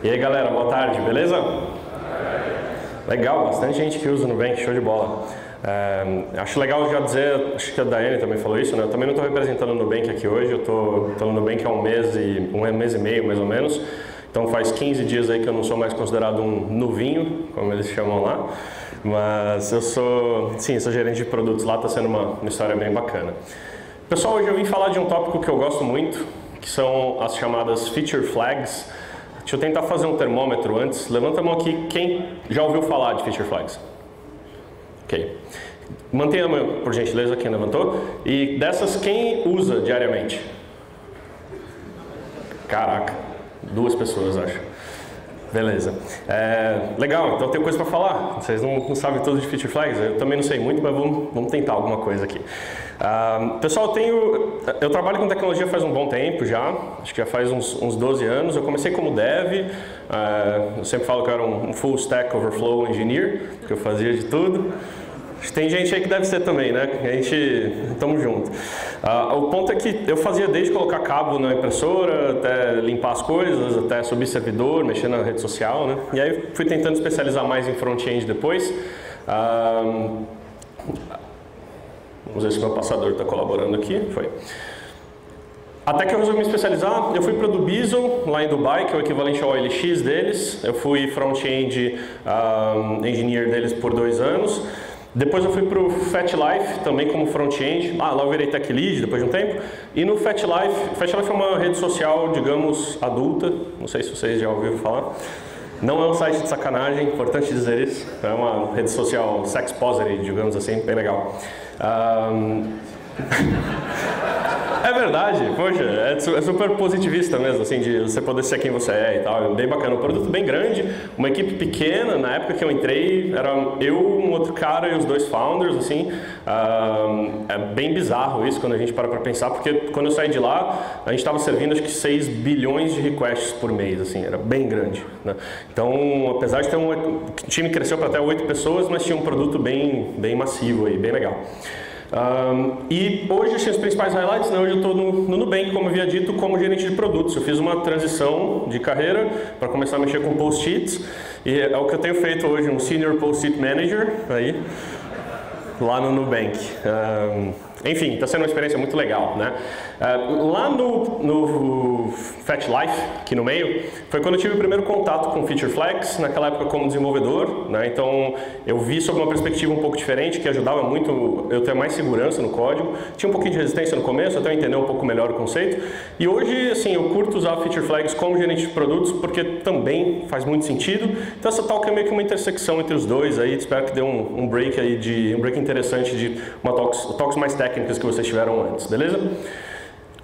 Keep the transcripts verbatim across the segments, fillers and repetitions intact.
E aí galera, boa tarde, beleza? Legal, bastante gente que usa o Nubank, show de bola. É, acho legal já dizer, acho que a Daiane também falou isso, né? Eu também não estou representando o Nubank aqui hoje, eu estou no Nubank há um mês, e, um mês e meio mais ou menos. Então faz quinze dias aí que eu não sou mais considerado um nuvinho, como eles chamam lá. Mas eu sou, sim, sou gerente de produtos lá, está sendo uma, uma história bem bacana. Pessoal, hoje eu vim falar de um tópico que eu gosto muito, que são as chamadas Feature Flags. Deixa eu tentar fazer um termômetro antes. Levanta a mão aqui quem já ouviu falar de Feature Flags. Ok. Mantenha a mão, por gentileza, quem levantou. E dessas, quem usa diariamente? Caraca, duas pessoas, acho. Beleza. É, legal, então tem coisa para falar. Vocês não, não sabem tudo de Feature Flags? Eu também não sei muito, mas vamos, vamos tentar alguma coisa aqui. Uh, pessoal, eu, tenho, eu trabalho com tecnologia faz um bom tempo já, acho que já faz uns, uns doze anos. Eu comecei como dev, uh, eu sempre falo que eu era um full stack overflow engineer, que eu fazia de tudo. Tem gente aí que deve ser também, né? A gente, tamo junto. Uh, o ponto é que eu fazia desde colocar cabo na impressora, até limpar as coisas, até subir servidor, mexer na rede social, né? E aí fui tentando especializar mais em front-end depois. Uh, Vamos ver se meu passador está colaborando aqui. Foi. Até que eu resolvi me especializar, eu fui para o Dubizzle, lá em Dubai, que é o equivalente ao O L X deles. Eu fui front-end um, engineer deles por dois anos. Depois eu fui para o FetLife, também como front-end. Ah, lá eu virei tech lead depois de um tempo. E no FetLife, FetLife é uma rede social, digamos, adulta. Não sei se vocês já ouviram falar. Não é um site de sacanagem, importante dizer isso. É uma rede social sex positive, digamos assim, bem legal. Um... é verdade, poxa, é super positivista mesmo, assim, de você poder ser quem você é e tal. Bem bacana, um produto bem grande, uma equipe pequena. Na época que eu entrei, era eu, um outro cara e os dois founders, assim. Um... É bem bizarro isso quando a gente para pra pensar, porque quando eu saí de lá, a gente estava servindo acho que seis bilhões de requests por mês, assim, era bem grande, né? Então, apesar de ter um... O time cresceu para até oito pessoas, mas tinha um produto bem, bem massivo aí, bem legal. Um, e hoje eu tinha os principais highlights, né? Hoje eu estou no, no Nubank, como eu havia dito, como gerente de produtos. Eu fiz uma transição de carreira para começar a mexer com post-its, e é o que eu tenho feito hoje, um Senior Post-it Manager, aí, lá no Nubank. Um, enfim, está sendo uma experiência muito legal, né? Uh, lá no, no FetLife, aqui no meio, foi quando eu tive o primeiro contato com Feature Flags, naquela época como desenvolvedor, né? Então eu vi sob uma perspectiva um pouco diferente, que ajudava muito eu ter mais segurança no código. Tinha um pouquinho de resistência no começo, até eu entender um pouco melhor o conceito. E hoje, assim, eu curto usar Feature Flags como gerente de produtos, porque também faz muito sentido. Então essa talk é meio que uma intersecção entre os dois aí. Espero que dê um, um break aí, de, um break interessante de uma talks, talks mais técnicas técnicas que vocês tiveram antes, beleza?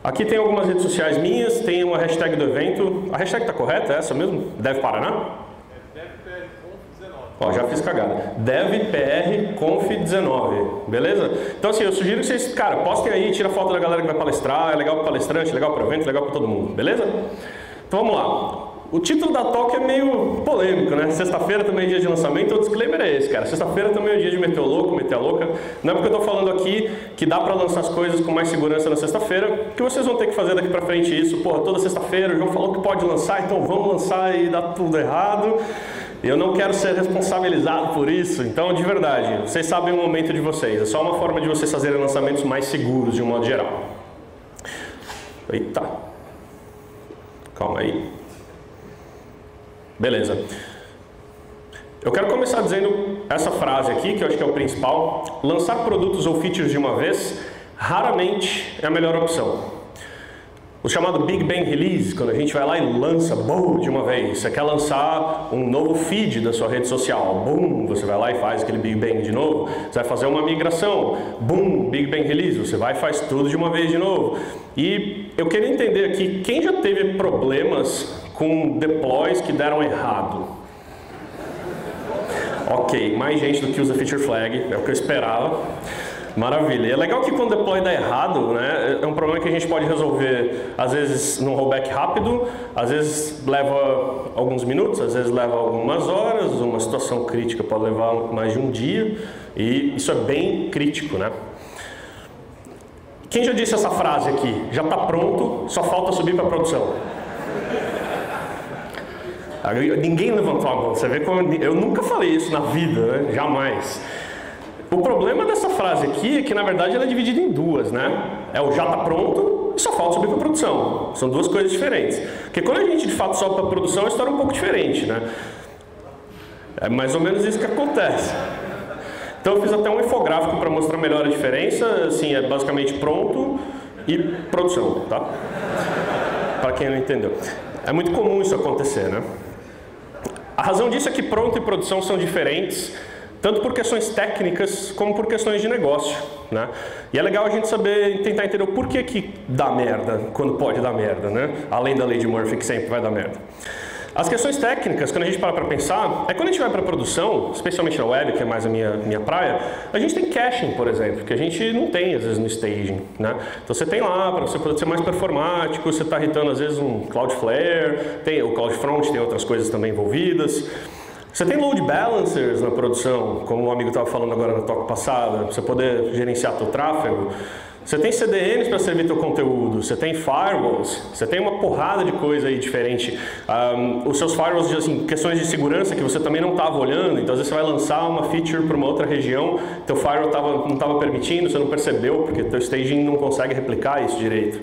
Aqui tem algumas redes sociais minhas, tem uma hashtag do evento. A hashtag está correta? É essa mesmo? Dev Paraná? É dev P R conf dezenove. Ó, já fiz cagada. dev P R conf dezenove, beleza? Então assim, eu sugiro que vocês, cara, postem aí, tira foto da galera que vai palestrar, é legal para palestrante, legal para o evento, legal para todo mundo, beleza? Então vamos lá. O título da talk é meio polêmico, né? Sexta-feira também é dia de lançamento, o disclaimer é esse, cara. Sexta-feira também é dia de meter o louco, meter a louca. Não é porque eu tô falando aqui que dá pra lançar as coisas com mais segurança na sexta-feira, que vocês vão ter que fazer daqui pra frente isso. Porra, toda sexta-feira o João falou que pode lançar, então vamos lançar e dá tudo errado. Eu não quero ser responsabilizado por isso, então de verdade, vocês sabem o momento de vocês. É só uma forma de vocês fazerem lançamentos mais seguros, de um modo geral. Eita. Calma aí. Beleza. Eu quero começar dizendo essa frase aqui, que eu acho que é o principal. Lançar produtos ou features de uma vez, raramente é a melhor opção. O chamado Big Bang Release, quando a gente vai lá e lança, boom, de uma vez. Você quer lançar um novo feed da sua rede social, boom, você vai lá e faz aquele Big Bang de novo. Você vai fazer uma migração, boom, Big Bang Release, você vai e faz tudo de uma vez de novo. E eu queria entender aqui, quem já teve problemas com deploys que deram errado? Ok, mais gente do que usa Feature Flag, é o que eu esperava. Maravilha. É legal que quando o deploy dá errado, né, é um problema que a gente pode resolver, às vezes num rollback rápido, às vezes leva alguns minutos, às vezes leva algumas horas, uma situação crítica pode levar mais de um dia, e isso é bem crítico, né? Quem já disse essa frase aqui? Já está pronto, só falta subir para a produção. Ninguém levantou a mão, você vê como eu nunca falei isso na vida, né? Jamais. O problema dessa frase aqui é que, na verdade, ela é dividida em duas, né? É o já está pronto e só falta subir para produção. São duas coisas diferentes. Porque quando a gente, de fato, sobe para produção, a história é um pouco diferente, né? É mais ou menos isso que acontece. Então eu fiz até um infográfico para mostrar melhor a diferença. Assim, é basicamente pronto e produção, tá? Para quem não entendeu. É muito comum isso acontecer, né? A razão disso é que pronto e produção são diferentes, tanto por questões técnicas como por questões de negócio, né? E é legal a gente saber, tentar entender o porquê que dá merda, quando pode dar merda, né? Além da lei de Murphy, que sempre vai dar merda. As questões técnicas, quando a gente para para pensar, é quando a gente vai para produção, especialmente na web, que é mais a minha, minha praia, a gente tem caching, por exemplo, que a gente não tem, às vezes, no staging, né? Então você tem lá, para você poder ser mais performático, você está irritando, às vezes, um Cloudflare, tem o CloudFront, tem outras coisas também envolvidas. Você tem load balancers na produção, como o amigo estava falando agora na toca passada, para você poder gerenciar teu tráfego. Você tem C D Ns para servir teu conteúdo, você tem firewalls, você tem uma porrada de coisa aí diferente. Um, os seus firewalls, assim, questões de segurança que você também não estava olhando, então às vezes você vai lançar uma feature para uma outra região, teu firewall tava, não estava permitindo, você não percebeu, porque teu staging não consegue replicar isso direito.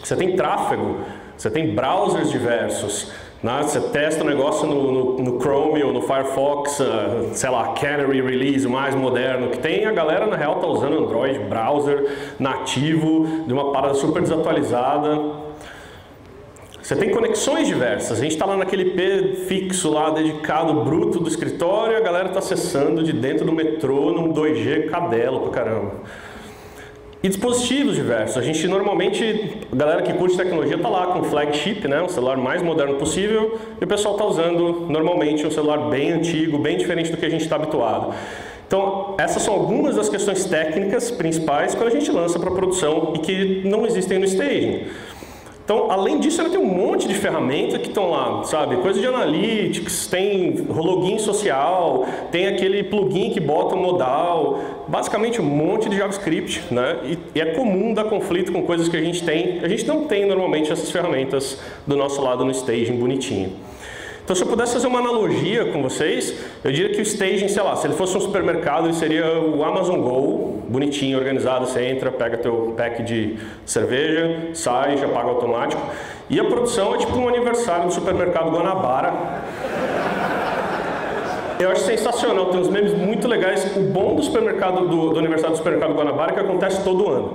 Você tem tráfego, você tem browsers diversos, né? Você testa o negócio no, no, no Chrome ou no Firefox, uh, sei lá, Canary Release, o mais moderno que tem. A galera, na real, tá usando Android, browser, nativo, de uma parada super desatualizada. Você tem conexões diversas. A gente está lá naquele I P fixo lá, dedicado, bruto do escritório, e a galera tá acessando de dentro do metrô, num dois G cadelo pra caramba. E dispositivos diversos. A gente normalmente, a galera que curte tecnologia está lá com o flagship, né, o celular mais moderno possível, e o pessoal está usando normalmente um celular bem antigo, bem diferente do que a gente está habituado. Então, essas são algumas das questões técnicas principais quando a gente lança para produção e que não existem no staging. Então, além disso, ela tem um monte de ferramentas que estão lá, sabe? Coisa de analytics, tem login social, tem aquele plugin que bota o modal, basicamente um monte de JavaScript, né? E, e é comum dar conflito com coisas que a gente tem. A gente não tem normalmente essas ferramentas do nosso lado no staging bonitinho. Então, se eu pudesse fazer uma analogia com vocês, eu diria que o staging, sei lá, se ele fosse um supermercado, ele seria o Amazon Go, bonitinho, organizado, você entra, pega teu pack de cerveja, sai, já paga automático. E a produção é tipo um aniversário do supermercado Guanabara. Eu acho sensacional, tem uns memes muito legais. O bom do supermercado, do, do aniversário do supermercado Guanabara é que acontece todo ano.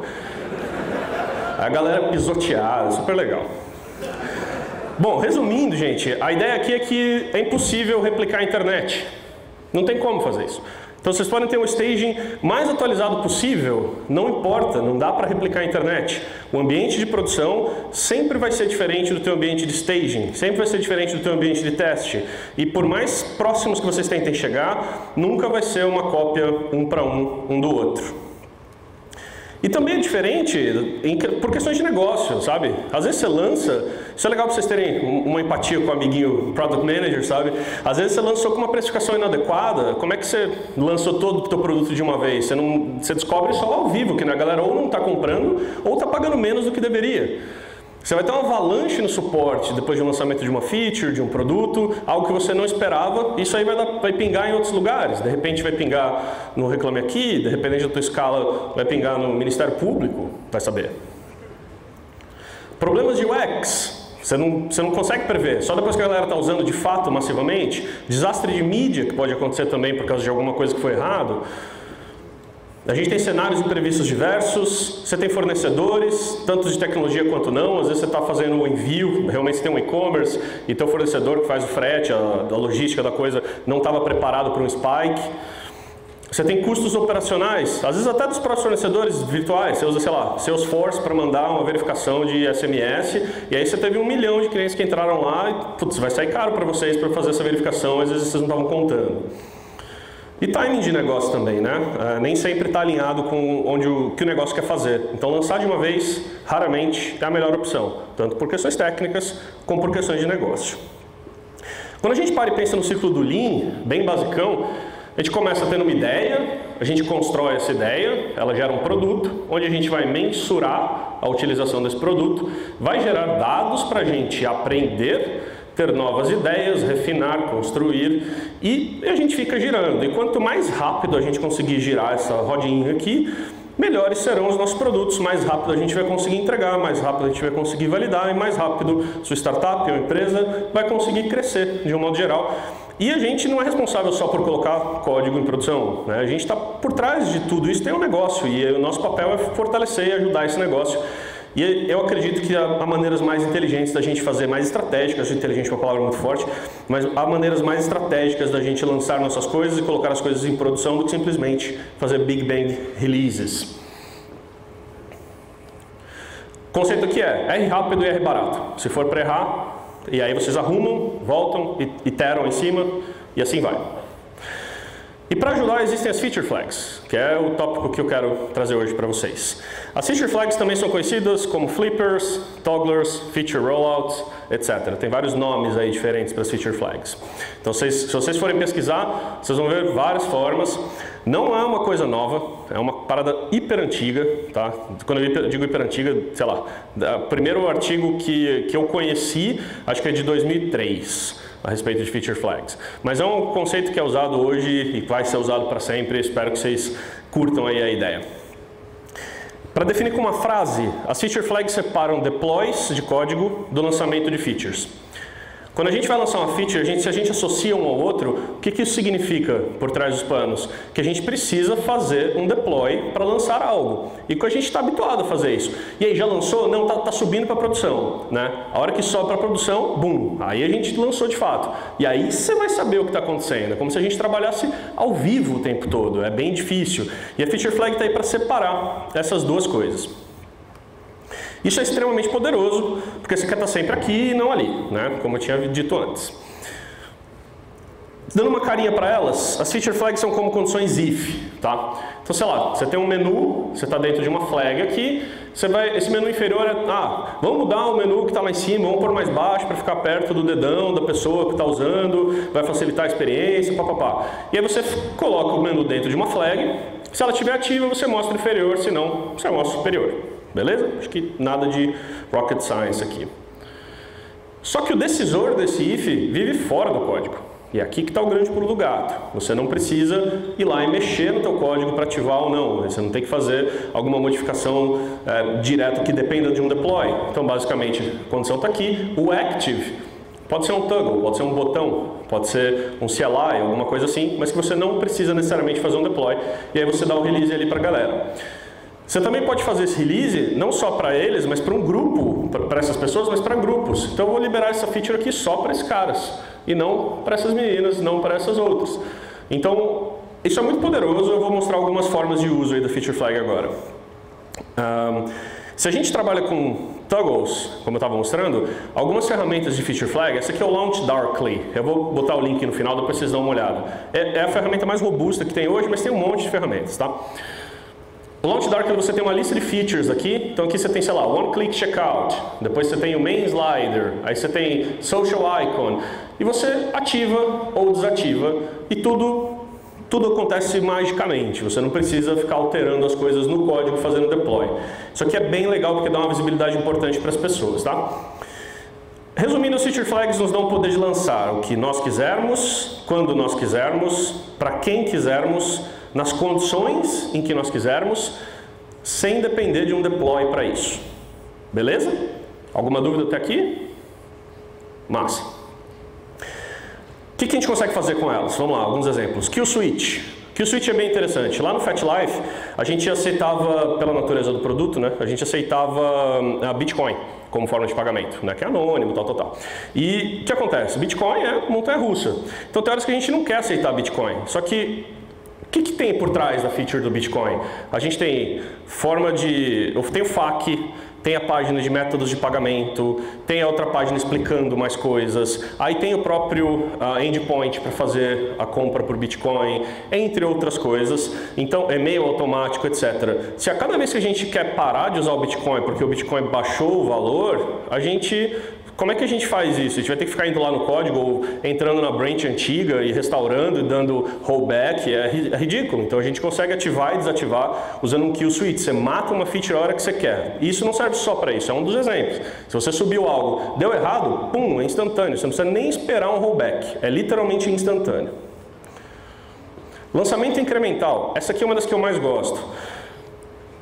A galera pisoteada, super legal. Bom, resumindo, gente, a ideia aqui é que é impossível replicar a internet. Não tem como fazer isso. Então vocês podem ter um staging mais atualizado possível, não importa, não dá para replicar a internet. O ambiente de produção sempre vai ser diferente do teu ambiente de staging, sempre vai ser diferente do teu ambiente de teste. E por mais próximos que vocês tentem chegar, nunca vai ser uma cópia um para um, um do outro. E também é diferente em, por questões de negócio, sabe? Às vezes você lança, isso é legal para vocês terem uma empatia com o amiguinho Product Manager, sabe? Às vezes você lançou com uma precificação inadequada, como é que você lançou todo o teu produto de uma vez? Você, não, você descobre só ao vivo, que né, a galera ou não está comprando, ou está pagando menos do que deveria. Você vai ter uma avalanche no suporte depois de um lançamento de uma feature, de um produto, algo que você não esperava. Isso aí vai, dar, vai pingar em outros lugares. De repente vai pingar no Reclame Aqui, de repente a tua escala vai pingar no Ministério Público, vai saber. Problemas de U X. Você não, você não consegue prever. Só depois que a galera está usando de fato massivamente. Desastre de mídia que pode acontecer também por causa de alguma coisa que foi errado. A gente tem cenários imprevistos diversos, você tem fornecedores, tanto de tecnologia quanto não. Às vezes você está fazendo um envio, realmente você tem um e-commerce e teu fornecedor que faz o frete, a, a logística da coisa não estava preparado para um spike. Você tem custos operacionais, às vezes até dos próprios fornecedores virtuais. Você usa, sei lá, Salesforce para mandar uma verificação de S M S e aí você teve um milhão de clientes que entraram lá e putz, vai sair caro para vocês para fazer essa verificação, às vezes vocês não estavam contando. E timing de negócio também, né? Uh, nem sempre está alinhado com onde o que o negócio quer fazer. Então, lançar de uma vez, raramente, é a melhor opção. Tanto por questões técnicas, como por questões de negócio. Quando a gente para e pensa no ciclo do Lean, bem basicão, a gente começa tendo uma ideia, a gente constrói essa ideia, ela gera um produto, onde a gente vai mensurar a utilização desse produto, vai gerar dados para a gente aprender, ter novas ideias, refinar, construir, e a gente fica girando. E quanto mais rápido a gente conseguir girar essa rodinha aqui, melhores serão os nossos produtos, mais rápido a gente vai conseguir entregar, mais rápido a gente vai conseguir validar e mais rápido sua startup ou empresa vai conseguir crescer de um modo geral. E a gente não é responsável só por colocar código em produção, né? A gente está por trás de tudo isso, tem um negócio, e o nosso papel é fortalecer e ajudar esse negócio. E eu acredito que há maneiras mais inteligentes da gente fazer, mais estratégicas, inteligente é uma palavra muito forte, mas há maneiras mais estratégicas da gente lançar nossas coisas e colocar as coisas em produção do que simplesmente fazer Big Bang Releases. O conceito aqui é R rápido e R barato. Se for para errar, e aí vocês arrumam, voltam, iteram em cima e assim vai. E para ajudar existem as Feature Flags, que é o tópico que eu quero trazer hoje para vocês. As Feature Flags também são conhecidas como Flippers, Togglers, Feature Rollouts, etcétera. Tem vários nomes aí diferentes para as Feature Flags. Então, vocês, se vocês forem pesquisar, vocês vão ver várias formas. Não é uma coisa nova, é uma parada hiper antiga, tá? Quando eu digo hiper antiga, sei lá, o primeiro artigo que, que eu conheci, acho que é de dois mil e três. A respeito de Feature Flags. Mas é um conceito que é usado hoje e vai ser usado para sempre. Espero que vocês curtam aí a ideia. Para definir com uma frase, as Feature Flags separam deploys de código do lançamento de features. Quando a gente vai lançar uma feature, a gente, se a gente associa um ao outro, o que, que isso significa por trás dos panos? Que a gente precisa fazer um deploy para lançar algo. E que a gente está habituado a fazer isso. E aí, já lançou? Não, está tá subindo para a produção, né? A hora que sobe para a produção, bum, aí a gente lançou de fato. E aí você vai saber o que está acontecendo. É como se a gente trabalhasse ao vivo o tempo todo. É bem difícil. E a Feature Flag está aí para separar essas duas coisas. Isso é extremamente poderoso, porque você quer estar sempre aqui e não ali, né? Como eu tinha dito antes. Dando uma carinha para elas, as Feature Flags são como condições if, tá? Então, sei lá, você tem um menu, você está dentro de uma flag aqui, você vai, esse menu inferior é, ah, vamos mudar o menu que está lá em cima, vamos pôr mais baixo para ficar perto do dedão da pessoa que está usando, vai facilitar a experiência, papapá. E aí você coloca o menu dentro de uma flag, se ela estiver ativa, você mostra o inferior, se não, você mostra o superior. Beleza? Acho que nada de rocket science aqui. Só que o decisor desse if vive fora do código. E é aqui que está o grande pulo do gato. Você não precisa ir lá e mexer no teu código para ativar ou não. Você não tem que fazer alguma modificação é, direta que dependa de um deploy. Então, basicamente, a condição está aqui. O active pode ser um toggle, pode ser um botão, pode ser um C L I, alguma coisa assim, mas que você não precisa necessariamente fazer um deploy. E aí você dá o release ali para a galera. Você também pode fazer esse release, não só para eles, mas para um grupo, para essas pessoas, mas para grupos. Então eu vou liberar essa feature aqui só para esses caras, e não para essas meninas, não para essas outras. Então, isso é muito poderoso, eu vou mostrar algumas formas de uso aí da Feature Flag agora. Um, se a gente trabalha com toggles, como eu estava mostrando, algumas ferramentas de Feature Flag, essa aqui é o LaunchDarkly, eu vou botar o link no final, depois vocês dão uma olhada. É, é a ferramenta mais robusta que tem hoje, mas tem um monte de ferramentas, tá? No LaunchDarkly você tem uma lista de features aqui, então aqui você tem, sei lá, One Click Checkout, depois você tem o Main Slider, aí você tem Social Icon, e você ativa ou desativa, e tudo, tudo acontece magicamente, você não precisa ficar alterando as coisas no código fazendo deploy. Isso aqui é bem legal porque dá uma visibilidade importante para as pessoas, tá? Resumindo, os Feature Flags nos dão o poder de lançar o que nós quisermos, quando nós quisermos, para quem quisermos, nas condições em que nós quisermos, sem depender de um deploy para isso. Beleza? Alguma dúvida até aqui? Massa. O que, que a gente consegue fazer com elas? Vamos lá, alguns exemplos. Kill Switch. Kill Switch é bem interessante. Lá no FetLife, a gente aceitava, pela natureza do produto, né, a gente aceitava a Bitcoin como forma de pagamento, né, que é anônimo, tal, tal, tal. E o que acontece? Bitcoin é montanha-russa. Então tem horas que a gente não quer aceitar Bitcoin, só que o que, que tem por trás da feature do Bitcoin? A gente tem forma de... tem o F A Q, tem a página de métodos de pagamento, tem a outra página explicando mais coisas, aí tem o próprio uh, endpoint para fazer a compra por Bitcoin, entre outras coisas, então e-mail automático, etcétera. Se a cada vez que a gente quer parar de usar o Bitcoin porque o Bitcoin baixou o valor, a gente Como é que a gente faz isso? A gente vai ter que ficar indo lá no código, ou entrando na branch antiga e restaurando, dando rollback, é ridículo. Então a gente consegue ativar e desativar usando um kill switch. Você mata uma feature a hora que você quer. E isso não serve só para isso, é um dos exemplos. Se você subiu algo, deu errado, pum, é instantâneo. Você não precisa nem esperar um rollback, é literalmente instantâneo. Lançamento incremental. Essa aqui é uma das que eu mais gosto.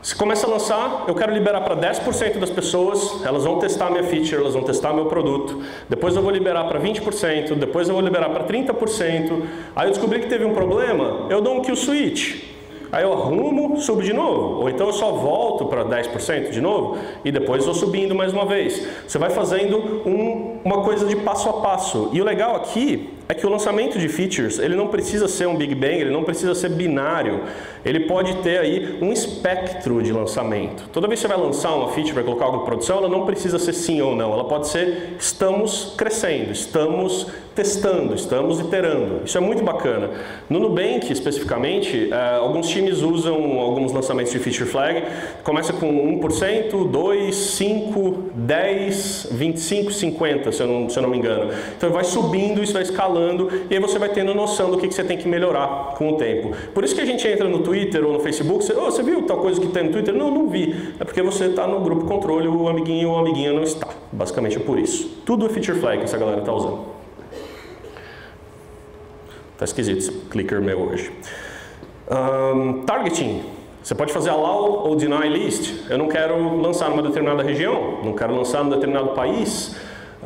Se começa a lançar, eu quero liberar para dez por cento das pessoas, elas vão testar minha feature, elas vão testar meu produto. Depois eu vou liberar para vinte por cento, depois eu vou liberar para trinta por cento. Aí eu descobri que teve um problema, eu dou um kill switch. Aí eu arrumo, subo de novo. Ou então eu só volto para dez por cento de novo e depois vou subindo mais uma vez. Você vai fazendo um, uma coisa de passo a passo. E o legal aqui é que o lançamento de features, ele não precisa ser um Big Bang, ele não precisa ser binário. Ele pode ter aí um espectro de lançamento. Toda vez que você vai lançar uma feature, vai colocar algo em produção, ela não precisa ser sim ou não. Ela pode ser estamos crescendo, estamos testando, estamos iterando. Isso é muito bacana. No Nubank, especificamente, alguns times usam alguns lançamentos de feature flag. Começa com um por cento, dois por cento, cinco por cento, dez por cento, vinte e cinco por cento, cinquenta por cento, se eu não, se eu não me engano. Então vai subindo, isso vai escalando. E aí você vai tendo noção do que você tem que melhorar com o tempo. Por isso que a gente entra no Twitter ou no Facebook, você, oh, você viu tal coisa que tem no Twitter? Não, não vi. É porque você está no grupo controle, o amiguinho ou a amiguinha não está. Basicamente é por isso. Tudo é feature flag que essa galera está usando. Tá esquisito esse clicker meu hoje. Um, targeting. Você pode fazer allow ou deny list. Eu não quero lançar numa determinada região, não quero lançar num determinado país.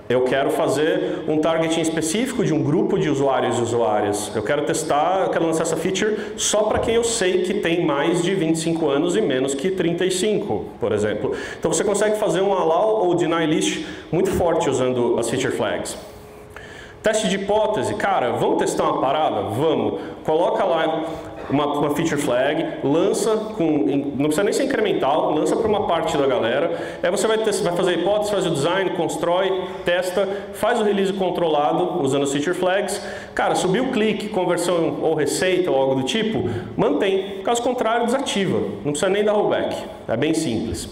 Eu quero fazer um targeting específico de um grupo de usuários e usuárias. Eu quero testar, eu quero lançar essa feature só para quem eu sei que tem mais de vinte e cinco anos e menos que trinta e cinco, por exemplo. Então você consegue fazer um allow ou deny list muito forte usando as feature flags. Teste de hipótese. Cara, vamos testar uma parada? Vamos. Coloca lá uma, uma feature flag, lança com... Não precisa nem ser incremental, lança para uma parte da galera. Aí você vai, ter, vai fazer a hipótese, faz o design, constrói, testa, faz o release controlado usando as feature flags. Cara, subiu o clique, conversão ou receita ou algo do tipo, mantém. Caso contrário, desativa. Não precisa nem dar rollback. É bem simples.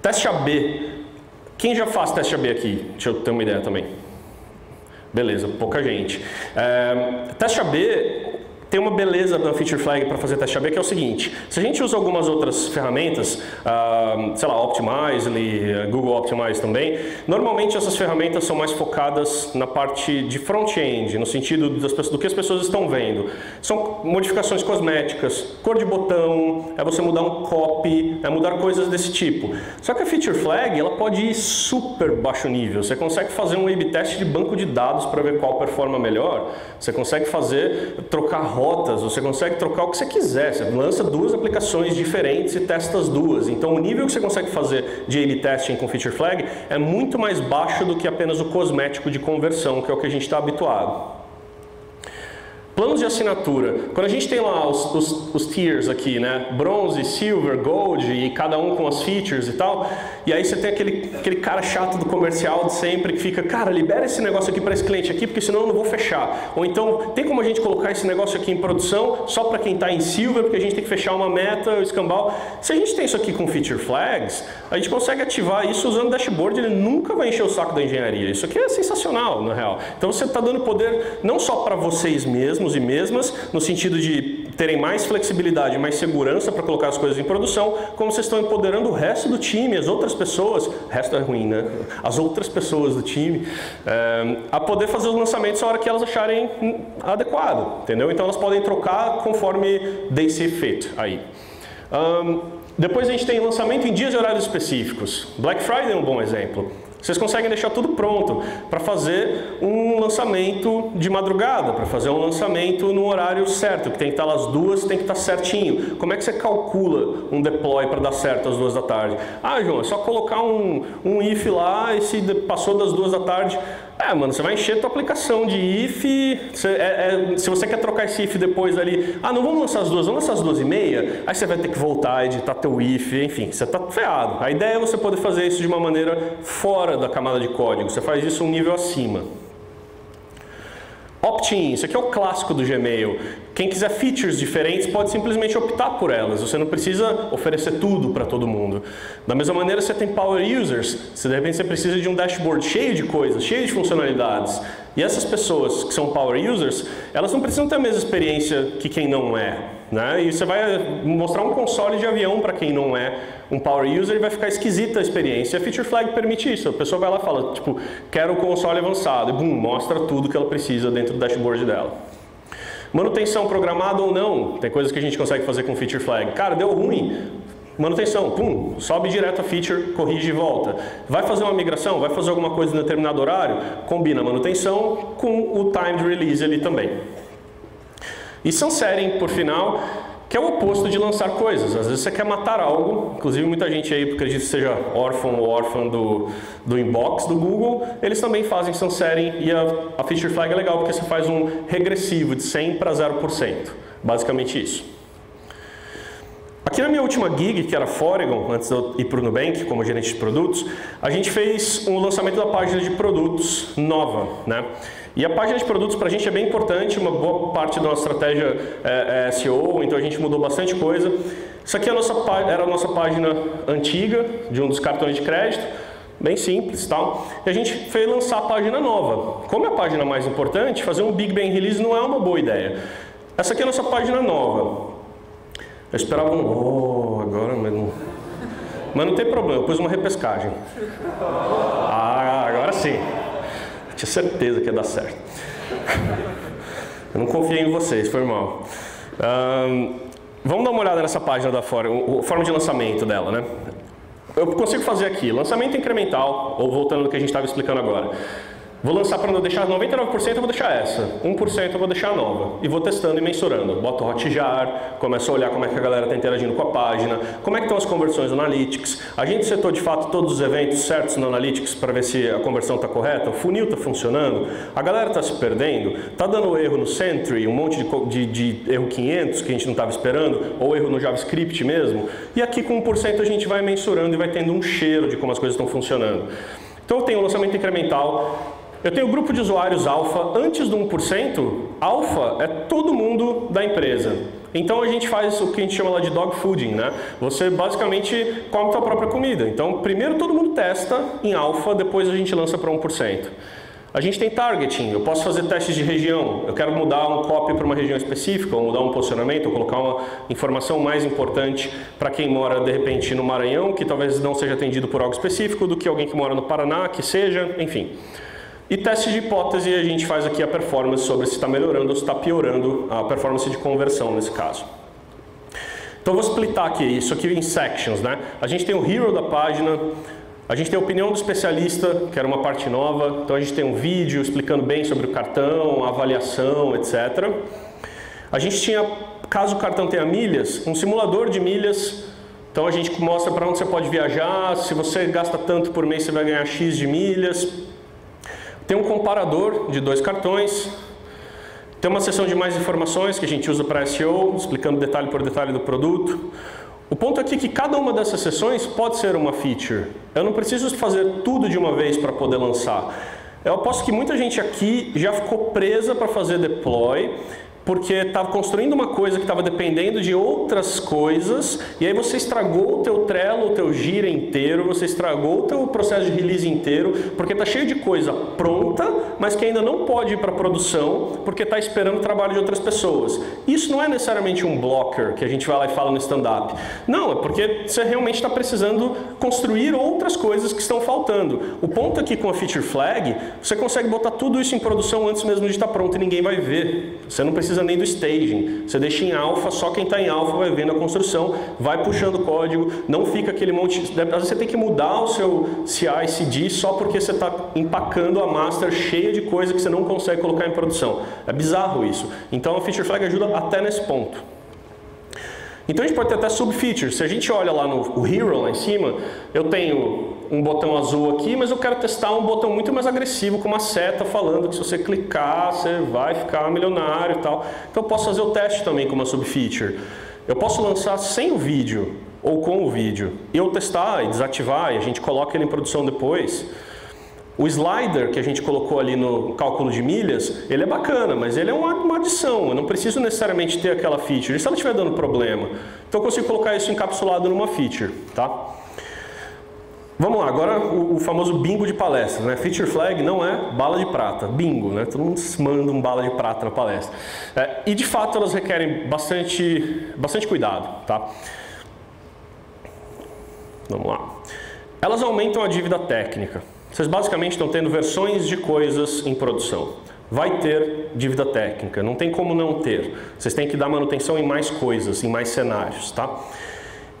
Teste A B. Quem já faz teste A B aqui? Deixa eu ter uma ideia também. Beleza, pouca gente. É, teste A B tem uma beleza da feature flag para fazer teste A B que é o seguinte. Se a gente usa algumas outras ferramentas, ah, sei lá, Optimize, Google Optimize também, normalmente essas ferramentas são mais focadas na parte de front-end, no sentido das, do que as pessoas estão vendo. São modificações cosméticas, cor de botão, é você mudar um copy, é mudar coisas desse tipo. Só que a feature flag, ela pode ir super baixo nível. Você consegue fazer um A B test de banco de dados para ver qual performa melhor. Você consegue fazer, trocar rotas, você consegue trocar o que você quiser. Você lança duas aplicações diferentes e testa as duas. Então o nível que você consegue fazer de A B testing com feature flag é muito mais baixo do que apenas o cosmético de conversão, que é o que a gente está habituado. Planos de assinatura. Quando a gente tem lá os, os, os tiers aqui, né? Bronze, silver, gold e cada um com as features e tal. E aí você tem aquele, aquele cara chato do comercial de sempre que fica, cara, libera esse negócio aqui para esse cliente aqui porque senão eu não vou fechar. Ou então, tem como a gente colocar esse negócio aqui em produção só para quem está em silver porque a gente tem que fechar uma meta, o escambau. Se a gente tem isso aqui com feature flags, a gente consegue ativar isso usando o dashboard, ele nunca vai encher o saco da engenharia. Isso aqui é sensacional, na real. Então você está dando poder não só para vocês mesmos, e mesmas, no sentido de terem mais flexibilidade, mais segurança para colocar as coisas em produção, como vocês estão empoderando o resto do time, as outras pessoas, o resto é ruim, né? As outras pessoas do time, é, a poder fazer os lançamentos na hora que elas acharem adequado, entendeu? Então elas podem trocar conforme they see fit aí. Um, depois a gente tem lançamento em dias e horários específicos. Black Friday é um bom exemplo. Vocês conseguem deixar tudo pronto para fazer um lançamento de madrugada, para fazer um lançamento no horário certo, que tem que estar lá às duas, tem que estar certinho. Como é que você calcula um deploy para dar certo às duas da tarde? Ah, João, é só colocar um, um if lá e se passou das duas da tarde... É, mano, você vai encher a tua aplicação de if, você, é, é, se você quer trocar esse if depois ali, ah, não vamos lançar as duas, vamos lançar as duas e meia, aí você vai ter que voltar, editar teu if, enfim, você tá ferrado. A ideia é você poder fazer isso de uma maneira fora da camada de código, você faz isso um nível acima. Opt-in, isso aqui é o clássico do Gmail. Quem quiser features diferentes pode simplesmente optar por elas. Você não precisa oferecer tudo para todo mundo. Da mesma maneira, você tem Power Users. Se de repente você precisa de um dashboard cheio de coisas, cheio de funcionalidades. E essas pessoas que são Power Users, elas não precisam ter a mesma experiência que quem não é, né? E você vai mostrar um console de avião para quem não é um Power User e vai ficar esquisita a experiência. A Feature Flag permite isso. A pessoa vai lá e fala, tipo, quero um console avançado. E, boom, mostra tudo que ela precisa dentro do dashboard dela. Manutenção programada ou não. Tem coisas que a gente consegue fazer com Feature Flag. Cara, deu ruim. Manutenção, pum, sobe direto a feature, corrige e volta. Vai fazer uma migração, vai fazer alguma coisa em determinado horário, combina a manutenção com o timed release ali também. E sunsetting, por final, que é o oposto de lançar coisas. Às vezes você quer matar algo, inclusive muita gente aí, acredito que seja órfão ou órfã do, do inbox do Google, eles também fazem sunsetting e a, a feature flag é legal porque você faz um regressivo de cem para zero por cento. Basicamente isso. Aqui na minha última gig, que era Forgon, antes de eu ir para o Nubank como gerente de produtos, a gente fez um lançamento da página de produtos nova, né? E a página de produtos para a gente é bem importante, uma boa parte da nossa estratégia é S E O, então a gente mudou bastante coisa. Isso aqui é a nossa, era a nossa página antiga, de um dos cartões de crédito, bem simples e tal. E a gente fez lançar a página nova. Como é a página mais importante, fazer um Big Bang Release não é uma boa ideia. Essa aqui é a nossa página nova. Eu esperava um... Oh, agora mesmo. Mas não tem problema, eu pus uma repescagem. Ah, agora sim. Eu tinha certeza que ia dar certo. Eu não confiei em vocês, foi mal. Um, vamos dar uma olhada nessa página da forma, forma de lançamento dela, né? Eu consigo fazer aqui, lançamento incremental, ou voltando do que a gente estava explicando agora. Vou lançar para não deixar noventa e nove por cento, eu vou deixar essa. um por cento eu vou deixar a nova. E vou testando e mensurando. Boto Hotjar, começo a olhar como é que a galera está interagindo com a página, como é que estão as conversões no Analytics. A gente setou de fato todos os eventos certos no Analytics para ver se a conversão está correta, o funil está funcionando, a galera está se perdendo, está dando erro no Sentry, um monte de, de, de erro quinhentos que a gente não estava esperando, ou erro no JavaScript mesmo. E aqui com um por cento a gente vai mensurando e vai tendo um cheiro de como as coisas estão funcionando. Então eu tenho o lançamento incremental. Eu tenho o grupo de usuários alfa antes do um por cento. Alfa é todo mundo da empresa. Então a gente faz o que a gente chama lá de dog fooding, né? Você basicamente come a sua própria comida. Então primeiro todo mundo testa em alfa, depois a gente lança para um por cento. A gente tem targeting, eu posso fazer testes de região. Eu quero mudar um copy para uma região específica, ou mudar um posicionamento, ou colocar uma informação mais importante para quem mora, de repente, no Maranhão, que talvez não seja atendido por algo específico, do que alguém que mora no Paraná, que seja, enfim. E teste de hipótese, a gente faz aqui a performance sobre se está melhorando ou se está piorando a performance de conversão nesse caso. Então eu vou splitar aqui, isso aqui em sections, né? A gente tem o hero da página, a gente tem a opinião do especialista, que era uma parte nova, então a gente tem um vídeo explicando bem sobre o cartão, a avaliação, etcétera. A gente tinha, caso o cartão tenha milhas, um simulador de milhas. Então a gente mostra para onde você pode viajar, se você gasta tanto por mês você vai ganhar X de milhas. Tem um comparador de dois cartões, tem uma seção de mais informações que a gente usa para S E O, explicando detalhe por detalhe do produto. O ponto aqui é que cada uma dessas seções pode ser uma feature. Eu não preciso fazer tudo de uma vez para poder lançar. Eu aposto que muita gente aqui já ficou presa para fazer deploy, porque estava construindo uma coisa que estava dependendo de outras coisas, e aí você estragou o teu Trello, o teu Gira inteiro, você estragou o teu processo de release inteiro, porque está cheio de coisa pronta, mas que ainda não pode ir para produção, porque está esperando o trabalho de outras pessoas. Isso não é necessariamente um blocker, que a gente vai lá e fala no stand-up. Não, é porque você realmente está precisando construir outras coisas que estão faltando. O ponto aqui com a Feature Flag, você consegue botar tudo isso em produção antes mesmo de estar pronto e ninguém vai ver. Você não precisa nem do staging, você deixa em alfa, só quem está em alfa vai vendo a construção, vai puxando o código, não fica aquele monte, às vezes você tem que mudar o seu C I, C D só porque você está empacando a master cheia de coisa que você não consegue colocar em produção. É bizarro isso. Então a Feature Flag ajuda até nesse ponto. Então a gente pode ter até sub-features. Se a gente olha lá no Hero, lá em cima, eu tenho um botão azul aqui, mas eu quero testar um botão muito mais agressivo, com uma seta falando que se você clicar, você vai ficar milionário e tal. Então eu posso fazer o teste também com uma sub-feature. Eu posso lançar sem o vídeo, ou com o vídeo, e eu testar e desativar, e a gente coloca ele em produção depois. O slider que a gente colocou ali no cálculo de milhas, ele é bacana, mas ele é uma, uma adição. Eu não preciso necessariamente ter aquela feature, se ela estiver dando problema. Então eu consigo colocar isso encapsulado numa feature, tá? Vamos lá, agora o, o famoso bingo de palestra, né? Feature flag não é bala de prata, bingo, né? Todo mundo manda um bala de prata na palestra. É, e de fato elas requerem bastante, bastante cuidado, tá? Vamos lá. Elas aumentam a dívida técnica. Vocês basicamente estão tendo versões de coisas em produção. Vai ter dívida técnica, não tem como não ter. Vocês têm que dar manutenção em mais coisas, em mais cenários, tá?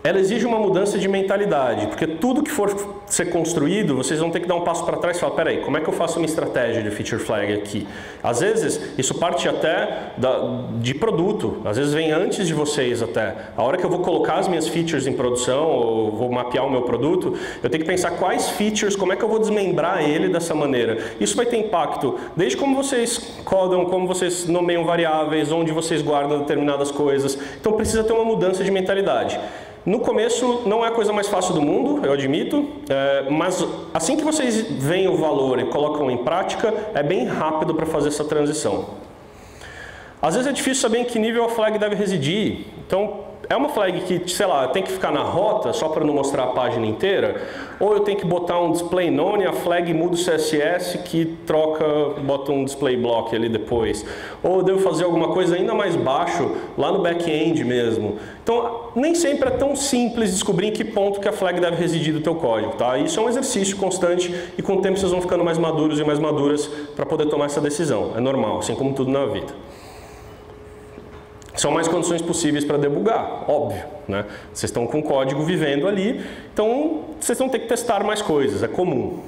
Ela exige uma mudança de mentalidade, porque tudo que for ser construído, vocês vão ter que dar um passo para trás e falar, peraí, como é que eu faço uma estratégia de feature flag aqui? Às vezes, isso parte até da, de produto, às vezes vem antes de vocês até. A hora que eu vou colocar as minhas features em produção, ou vou mapear o meu produto, eu tenho que pensar quais features, como é que eu vou desmembrar ele dessa maneira. Isso vai ter impacto, desde como vocês codam, como vocês nomeiam variáveis, onde vocês guardam determinadas coisas. Então precisa ter uma mudança de mentalidade. No começo não é a coisa mais fácil do mundo, eu admito, é, mas assim que vocês veem o valor e colocam em prática, é bem rápido para fazer essa transição. Às vezes é difícil saber em que nível a flag deve residir, então é uma flag que, sei lá, tem que ficar na rota só para não mostrar a página inteira, ou eu tenho que botar um display none, a flag muda o C S S que troca, bota um display block ali depois, ou eu devo fazer alguma coisa ainda mais baixo, lá no back-end mesmo. Então, nem sempre é tão simples descobrir em que ponto que a flag deve residir do teu código, tá? Isso é um exercício constante e com o tempo vocês vão ficando mais maduros e mais maduras para poder tomar essa decisão. É normal, assim como tudo na vida. São mais condições possíveis para debugar, óbvio, né? Vocês estão com o código vivendo ali, então vocês vão ter que testar mais coisas, é comum.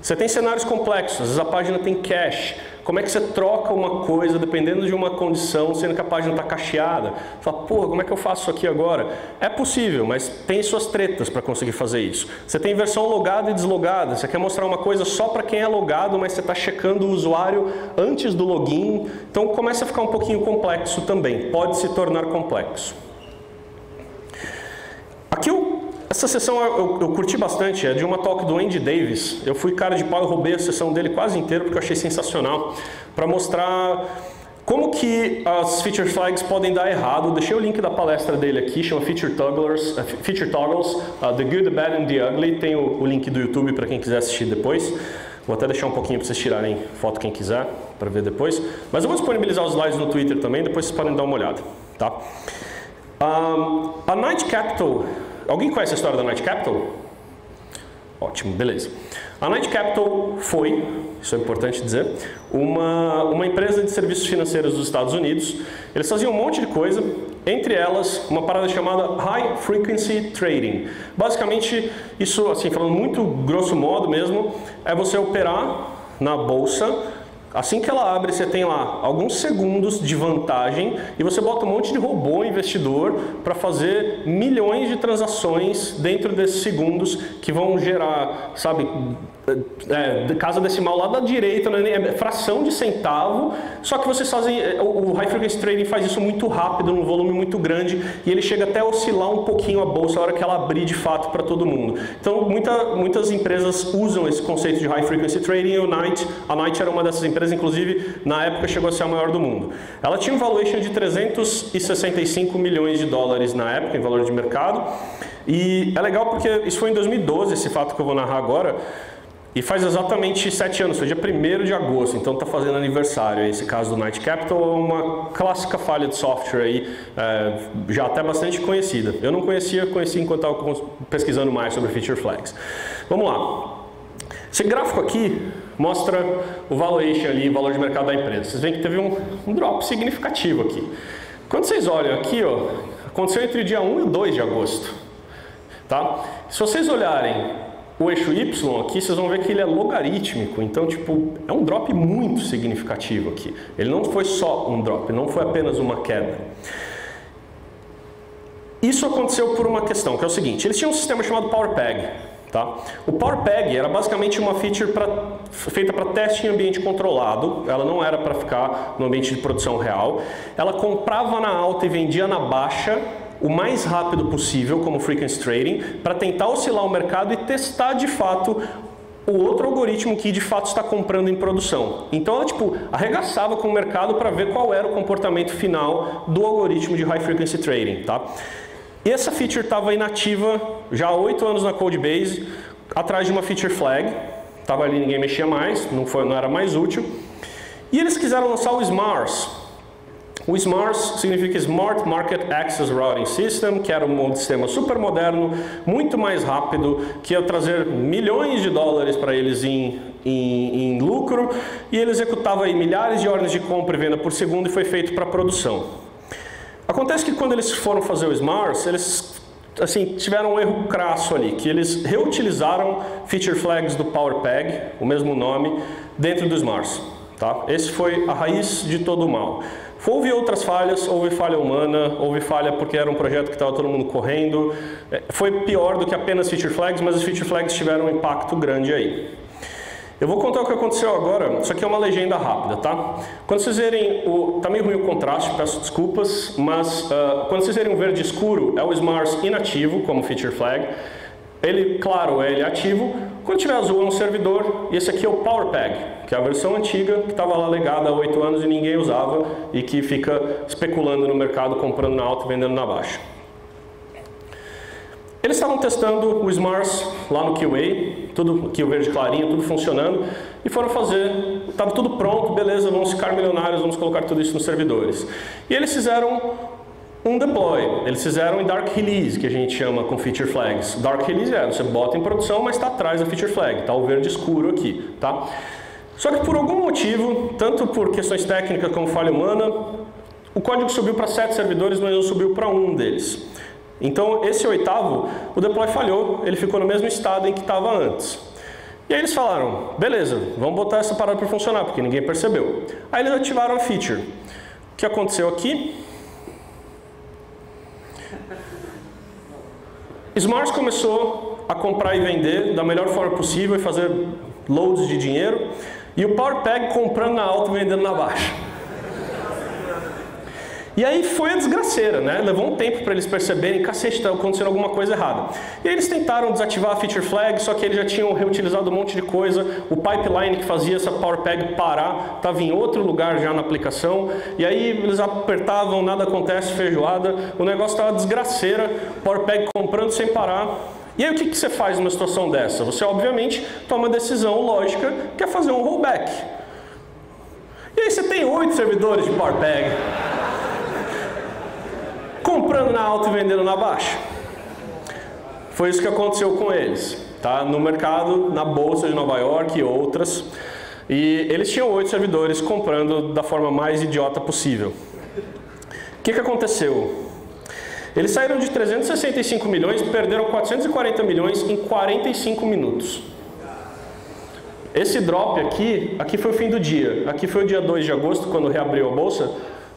Você tem cenários complexos, às vezes a página tem cache. Como é que você troca uma coisa dependendo de uma condição, sendo que a página está cacheada? Você fala, porra, como é que eu faço isso aqui agora? É possível, mas tem suas tretas para conseguir fazer isso. Você tem versão logada e deslogada. Você quer mostrar uma coisa só para quem é logado, mas você está checando o usuário antes do login. Então começa a ficar um pouquinho complexo também. Pode se tornar complexo. Aqui eu Essa sessão eu, eu curti bastante, é de uma talk do Andy Davis. Eu fui cara de pau e roubei a sessão dele quase inteira porque eu achei sensacional, para mostrar como que as feature flags podem dar errado. Deixei o link da palestra dele aqui, chama Feature Toggles, uh, Feature Toggles uh, The Good, The Bad and The Ugly. Tem o, o link do YouTube para quem quiser assistir depois. Vou até deixar um pouquinho para vocês tirarem foto quem quiser, para ver depois. Mas eu vou disponibilizar os slides no Twitter também, depois vocês podem dar uma olhada, tá? Um, a Knight Capital... Alguém conhece a história da Knight Capital? Ótimo, beleza. A Knight Capital foi, isso é importante dizer, uma, uma empresa de serviços financeiros dos Estados Unidos. Eles faziam um monte de coisa, entre elas uma parada chamada High Frequency Trading. Basicamente, isso, assim, falando muito grosso modo mesmo, é você operar na bolsa. Assim que ela abre, você tem lá alguns segundos de vantagem e você bota um monte de robô investidor para fazer milhões de transações dentro desses segundos que vão gerar, sabe, é, casa decimal lá da direita, né, fração de centavo, só que vocês fazem, o High Frequency Trading faz isso muito rápido, num volume muito grande e ele chega até a oscilar um pouquinho a bolsa na hora que ela abrir de fato para todo mundo. Então muita, muitas empresas usam esse conceito de High Frequency Trading e o Knight, a Knight era uma dessas empresas. Inclusive, na época chegou a ser a maior do mundo. Ela tinha um valuation de trezentos e sessenta e cinco milhões de dólares na época, em valor de mercado. E é legal porque isso foi em dois mil e doze, esse fato que eu vou narrar agora. E faz exatamente sete anos, foi dia primeiro de agosto, então está fazendo aniversário. Esse caso do Knight Capital é uma clássica falha de software, aí, é, já até bastante conhecida. Eu não conhecia, conheci enquanto estava pesquisando mais sobre Feature Flags. Vamos lá. Esse gráfico aqui mostra o valuation ali, o valor de mercado da empresa. Vocês veem que teve um, um drop significativo aqui. Quando vocês olham aqui, ó, aconteceu entre o dia um e dois de agosto. Tá? Se vocês olharem o eixo Y aqui, vocês vão ver que ele é logarítmico. Então, tipo, é um drop muito significativo aqui. Ele não foi só um drop, não foi apenas uma queda. Isso aconteceu por uma questão, que é o seguinte. Eles tinham um sistema chamado PowerPeg. Tá? O PowerPeg era basicamente uma feature pra, feita para teste em ambiente controlado, ela não era para ficar no ambiente de produção real. Ela comprava na alta e vendia na baixa o mais rápido possível, como frequency trading, para tentar oscilar o mercado e testar de fato o outro algoritmo que de fato está comprando em produção. Então ela tipo, arregaçava com o mercado para ver qual era o comportamento final do algoritmo de High Frequency Trading. Tá? E essa feature estava inativa já há oito anos na Codebase, atrás de uma Feature Flag. Estava ali, ninguém mexia mais, não, foi, não era mais útil. E eles quiseram lançar o SMARS. O SMARS significa Smart Market Access Routing System, que era um sistema super moderno, muito mais rápido, que ia trazer milhões de dólares para eles em, em, em lucro, e ele executava aí milhares de ordens de compra e venda por segundo e foi feito para produção. Acontece que quando eles foram fazer o SMARS, eles assim, tiveram um erro crasso ali, que eles reutilizaram Feature Flags do PowerPeg, o mesmo nome, dentro do SMARS. Tá? Esse foi a raiz de todo o mal. Houve outras falhas, houve falha humana, houve falha porque era um projeto que estava todo mundo correndo. Foi pior do que apenas Feature Flags, mas as Feature Flags tiveram um impacto grande aí. Eu vou contar o que aconteceu agora, isso aqui é uma legenda rápida, tá? Quando vocês verem, o, tá meio ruim o contraste, peço desculpas, mas uh, quando vocês verem o verde escuro, é o SMARS inativo, como Feature Flag. Ele, claro, é ele ativo. Quando tiver azul é um servidor, e esse aqui é o PowerPeg, que é a versão antiga, que estava lá legada há oito anos e ninguém usava, e que fica especulando no mercado, comprando na alta e vendendo na baixa. Eles estavam testando o SMARS lá no Q A, tudo aqui o verde clarinho, tudo funcionando, e foram fazer, estava tudo pronto, beleza, vamos ficar milionários, vamos colocar tudo isso nos servidores. E eles fizeram um deploy, eles fizeram em Dark Release, que a gente chama com Feature Flags. Dark Release é, você bota em produção, mas está atrás da Feature Flag, está o verde escuro aqui, tá? Só que por algum motivo, tanto por questões técnicas como falha humana, o código subiu para sete servidores, mas não subiu para um deles. Então esse oitavo, o deploy falhou, ele ficou no mesmo estado em que estava antes. E aí eles falaram, beleza, vamos botar essa parada para funcionar, porque ninguém percebeu. Aí eles ativaram a feature. O que aconteceu aqui? SMARS começou a comprar e vender da melhor forma possível e fazer loads de dinheiro, e o PowerPeg comprando na alta e vendendo na baixa. E aí foi a desgraceira, né? Levou um tempo para eles perceberem, cacete, está acontecendo alguma coisa errada. E aí eles tentaram desativar a Feature Flag, só que eles já tinham reutilizado um monte de coisa, o pipeline que fazia essa PowerPeg parar estava em outro lugar já na aplicação, e aí eles apertavam, nada acontece, feijoada, o negócio estava desgraceira, PowerPeg comprando sem parar. E aí o que, que você faz numa situação dessa? Você obviamente toma uma decisão lógica, que é fazer um rollback. E aí você tem oito servidores de PowerPeg, comprando na alta e vendendo na baixa. Foi isso que aconteceu com eles, tá? No mercado, na bolsa de Nova York e outras. E eles tinham oito servidores comprando da forma mais idiota possível. O que que aconteceu? Eles saíram de trezentos e sessenta e cinco milhões, perderam quatrocentos e quarenta milhões em quarenta e cinco minutos. Esse drop aqui, aqui foi o fim do dia. Aqui foi o dia dois de agosto, quando reabriu a bolsa.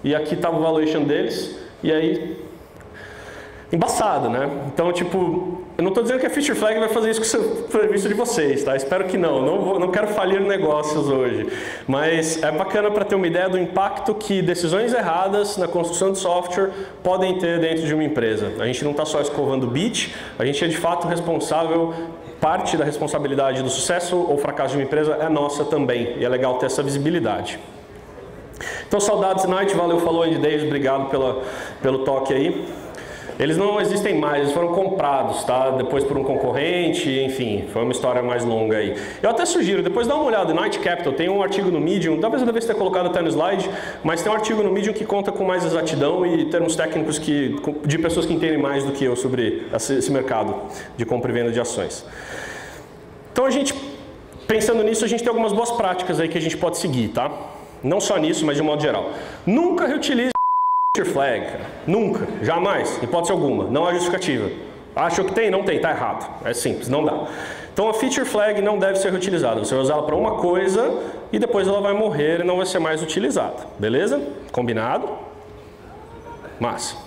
E aqui estava o valuation deles. E aí, embaçado, né? Então, tipo, eu não estou dizendo que a Feature Flag vai fazer isso com o serviço de vocês, tá? Espero que não, não, vou, não quero falir negócios hoje. Mas é bacana para ter uma ideia do impacto que decisões erradas na construção de software podem ter dentro de uma empresa. A gente não está só escovando o bit, a gente é de fato responsável, parte da responsabilidade do sucesso ou fracasso de uma empresa é nossa também. E é legal ter essa visibilidade. Então, saudades, Knight, valeu, falou, Andy Davis, obrigado pela, pelo toque aí. Eles não existem mais, eles foram comprados, tá? Depois por um concorrente, enfim, foi uma história mais longa aí. Eu até sugiro, depois dá uma olhada, Knight Capital, tem um artigo no Medium, talvez eu devesse ter colocado até no slide, mas tem um artigo no Medium que conta com mais exatidão e termos técnicos que, de pessoas que entendem mais do que eu sobre esse mercado de compra e venda de ações. Então, a gente, pensando nisso, a gente tem algumas boas práticas aí que a gente pode seguir, tá? Não só nisso, mas de um modo geral. Nunca reutilize Feature Flag, cara. Nunca, jamais, hipótese alguma, não há justificativa. Achou que tem? Não tem, tá errado. É simples, não dá. Então a Feature Flag não deve ser reutilizada. Você vai usar ela para uma coisa e depois ela vai morrer e não vai ser mais utilizada. Beleza? Combinado? Massa.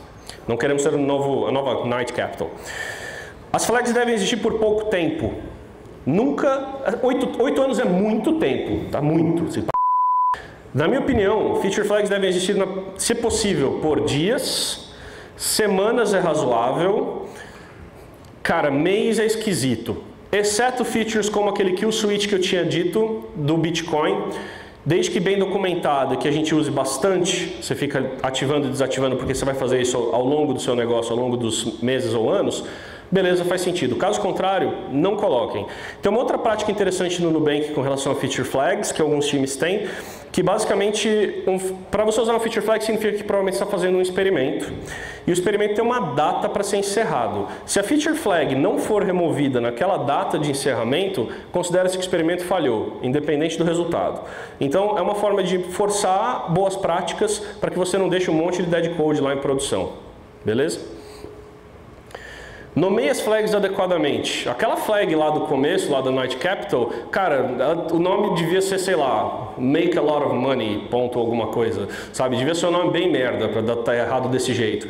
Não queremos ser um novo, a nova Knight Capital. As flags devem existir por pouco tempo. Nunca... Oito, oito anos é muito tempo, tá? Muito. Na minha opinião, Feature Flags devem existir, na, se possível, por dias, semanas é razoável, cara, mês é esquisito, exceto features como aquele kill switch que eu tinha dito do Bitcoin. Desde que bem documentado, que a gente use bastante, você fica ativando e desativando, porque você vai fazer isso ao longo do seu negócio, ao longo dos meses ou anos, beleza, faz sentido. Caso contrário, não coloquem. Tem uma outra prática interessante no Nubank com relação a Feature Flags, que alguns times têm, que basicamente, um, para você usar um Feature Flag, significa que provavelmente você está fazendo um experimento, e o experimento tem uma data para ser encerrado. Se a Feature Flag não for removida naquela data de encerramento, considera-se que o experimento falhou, independente do resultado. Então, é uma forma de forçar boas práticas para que você não deixe um monte de dead code lá em produção. Beleza? Nomeie as flags adequadamente. Aquela flag lá do começo, lá da Knight Capital, cara, o nome devia ser, sei lá, make a lot of money, ponto alguma coisa, sabe? Devia ser um nome bem merda para dar tá errado desse jeito.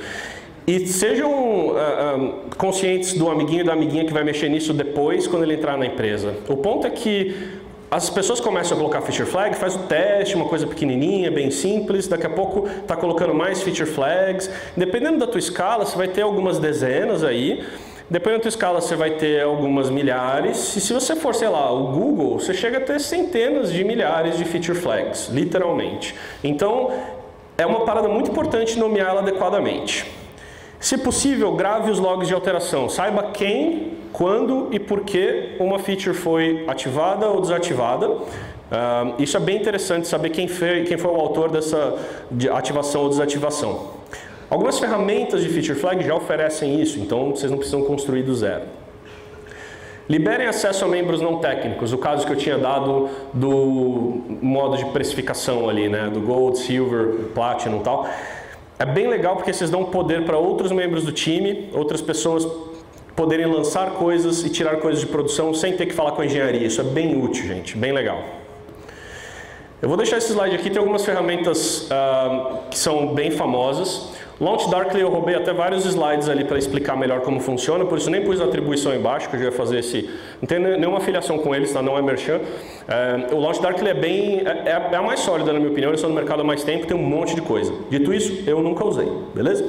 E sejam uh, um, conscientes do amiguinho e da amiguinha que vai mexer nisso depois, quando ele entrar na empresa. O ponto é que as pessoas começam a colocar feature flag, faz o teste, uma coisa pequenininha, bem simples, daqui a pouco está colocando mais feature flags. Dependendo da tua escala, você vai ter algumas dezenas aí, dependendo da tua escala você vai ter algumas milhares, e se você for, sei lá, o Google, você chega a ter centenas de milhares de feature flags, literalmente. Então, é uma parada muito importante nomeá-la adequadamente. Se possível, grave os logs de alteração, saiba quem, quando e por que uma feature foi ativada ou desativada. Uh, isso é bem interessante, saber quem foi, quem foi o autor dessa de ativação ou desativação. Algumas ferramentas de Feature Flag já oferecem isso, então vocês não precisam construir do zero. Liberem acesso a membros não técnicos, o caso que eu tinha dado do modo de precificação ali, né, do Gold, Silver, Platinum e tal. É bem legal porque vocês dão poder para outros membros do time, outras pessoas poderem lançar coisas e tirar coisas de produção sem ter que falar com a engenharia. Isso é bem útil, gente. Bem legal. Eu vou deixar esse slide aqui. Tem algumas ferramentas uh, que são bem famosas. LaunchDarkly, eu roubei até vários slides ali para explicar melhor como funciona, por isso nem pus a atribuição embaixo, que eu já ia fazer esse... Não tem nenhuma afiliação com eles, tá? Não é merchan. Uh, o LaunchDarkly é bem... É, é a mais sólida, na minha opinião. Eles estão no mercado há mais tempo, tem um monte de coisa. Dito isso, eu nunca usei, beleza?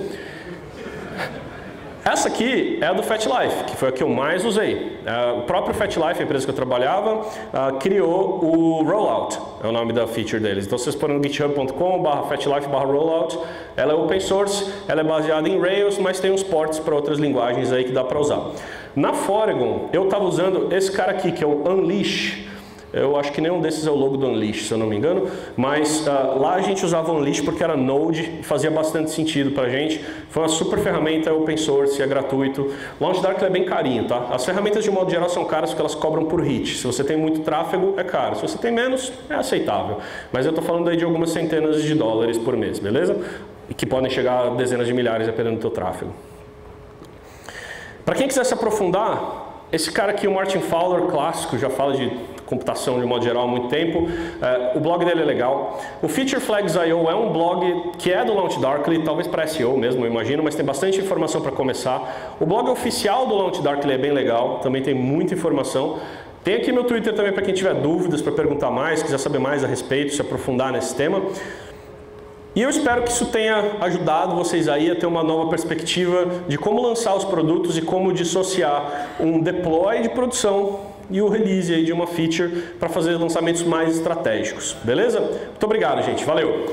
Essa aqui é a do FetLife, que foi a que eu mais usei. Uh, o próprio FetLife, a empresa que eu trabalhava, uh, criou o Rollout, é o nome da feature deles. Então vocês podem no github ponto com barra FetLife barra Rollout, ela é open source, ela é baseada em Rails, mas tem uns ports para outras linguagens aí que dá para usar. Na Forgon, eu estava usando esse cara aqui, que é o Unleash. Eu acho que nenhum desses é o logo do Unleash, se eu não me engano, mas uh, lá a gente usava Unleash porque era Node, fazia bastante sentido pra gente, foi uma super ferramenta, é open source, é gratuito. LaunchDarkly é bem carinho, tá? As ferramentas de modo geral são caras porque elas cobram por hit, se você tem muito tráfego é caro, se você tem menos é aceitável, mas eu tô falando aí de algumas centenas de dólares por mês, beleza? E que podem chegar a dezenas de milhares dependendo do teu tráfego. Para quem quiser se aprofundar, esse cara aqui, o Martin Fowler, clássico, já fala de computação de modo geral há muito tempo, uh, o blog dele é legal. O Feature Flags ponto i o é um blog que é do LaunchDarkly, talvez para S E O mesmo, eu imagino, mas tem bastante informação para começar. O blog oficial do LaunchDarkly é bem legal, também tem muita informação. Tem aqui meu Twitter também para quem tiver dúvidas, para perguntar mais, quiser saber mais a respeito, se aprofundar nesse tema. E eu espero que isso tenha ajudado vocês aí a ter uma nova perspectiva de como lançar os produtos e como dissociar um deploy de produção e o release aí de uma feature para fazer lançamentos mais estratégicos, beleza? Muito obrigado, gente. Valeu!